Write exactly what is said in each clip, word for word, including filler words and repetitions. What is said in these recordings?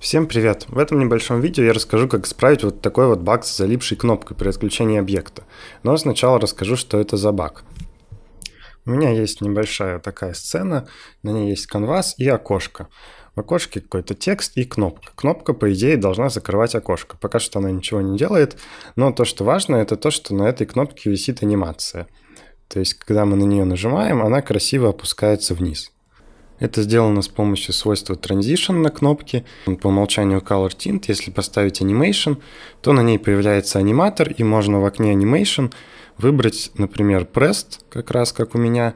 Всем привет! В этом небольшом видео я расскажу, как исправить вот такой вот баг с залипшей кнопкой при отключении объекта. Но сначала расскажу, что это за баг. У меня есть небольшая такая сцена, на ней есть канвас и окошко. В окошке какой-то текст и кнопка. Кнопка, по идее, должна закрывать окошко. Пока что она ничего не делает, но то, что важно, это то, что на этой кнопке висит анимация. То есть, когда мы на нее нажимаем, она красиво опускается вниз. Это сделано с помощью свойства Transition на кнопке. По умолчанию Color Tint, если поставить Animation, то на ней появляется аниматор, и можно в окне Animation выбрать, например, Pressed, как раз как у меня,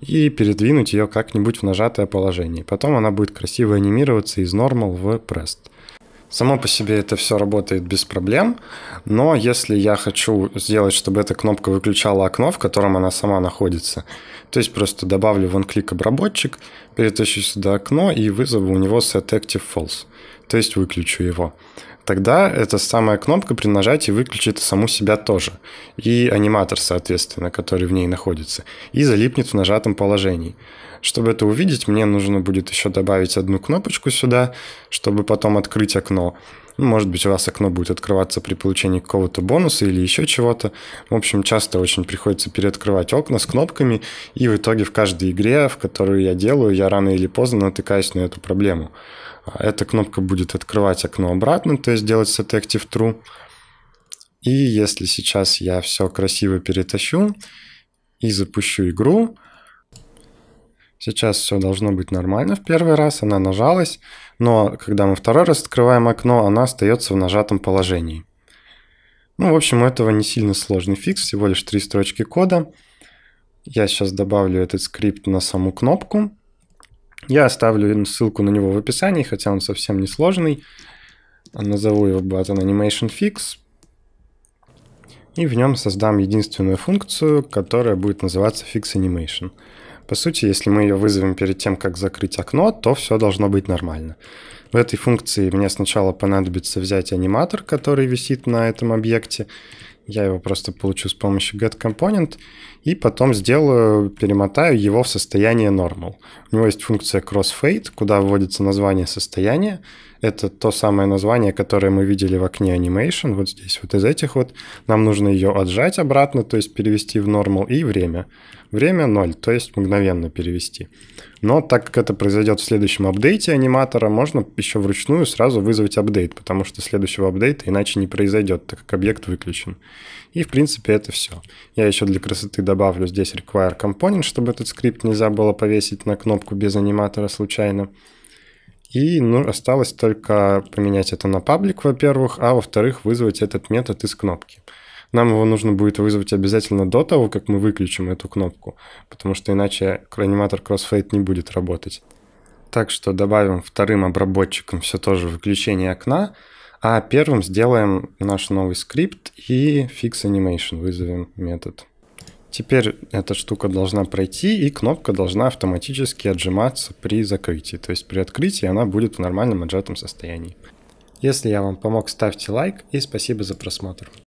и передвинуть ее как-нибудь в нажатое положение. Потом она будет красиво анимироваться из Normal в Pressed. Само по себе это все работает без проблем, но если я хочу сделать, чтобы эта кнопка выключала окно, в котором она сама находится, то есть просто добавлю в OnClick обработчик, перетащу сюда окно и вызову у него SetActive false, то есть выключу его. Тогда эта самая кнопка при нажатии выключит саму себя тоже, и аниматор, соответственно, который в ней находится, и залипнет в нажатом положении. Чтобы это увидеть, мне нужно будет еще добавить одну кнопочку сюда, чтобы потом открыть окно. Ну, может быть, у вас окно будет открываться при получении какого-то бонуса или еще чего-то. В общем, часто очень приходится переоткрывать окна с кнопками, и в итоге в каждой игре, в которую я делаю, я рано или поздно натыкаюсь на эту проблему. Эта кнопка будет открывать окно обратно, то есть делать SetActive True. И если сейчас я все красиво перетащу и запущу игру, сейчас все должно быть нормально в первый раз, она нажалась, но когда мы второй раз открываем окно, она остается в нажатом положении. Ну, в общем, у этого не сильно сложный фикс, всего лишь три строчки кода. Я сейчас добавлю этот скрипт на саму кнопку. Я оставлю ссылку на него в описании, хотя он совсем не сложный. Назову его Button Animation Fix. И в нем создам единственную функцию, которая будет называться Fix Animation. По сути, если мы ее вызовем перед тем, как закрыть окно, то все должно быть нормально. В этой функции мне сначала понадобится взять аниматор, который висит на этом объекте. Я его просто получу с помощью getComponent и потом сделаю, перемотаю его в состояние Normal. У него есть функция CrossFade, куда вводится название состояния. Это то самое название, которое мы видели в окне Animation, вот здесь, вот из этих вот. Нам нужно ее отжать обратно, то есть перевести в Normal, и время. Время ноль, то есть мгновенно перевести. Но так как это произойдет в следующем апдейте аниматора, можно еще вручную сразу вызвать апдейт, потому что следующего апдейта иначе не произойдет, так как объект выключен. И в принципе это все. Я еще для красоты добавлю здесь require component, чтобы этот скрипт нельзя было повесить на кнопку без аниматора случайно. И ну, осталось только поменять это на паблик, во-первых, а во-вторых, вызвать этот метод из кнопки. Нам его нужно будет вызвать обязательно до того, как мы выключим эту кнопку, потому что иначе аниматор CrossFade не будет работать. Так что добавим вторым обработчиком все тоже выключение окна, а первым сделаем наш новый скрипт и FixAnimation вызовем метод. Теперь эта штука должна пройти, и кнопка должна автоматически отжиматься при закрытии. То есть при открытии она будет в нормальном отжатом состоянии. Если я вам помог, ставьте лайк и спасибо за просмотр.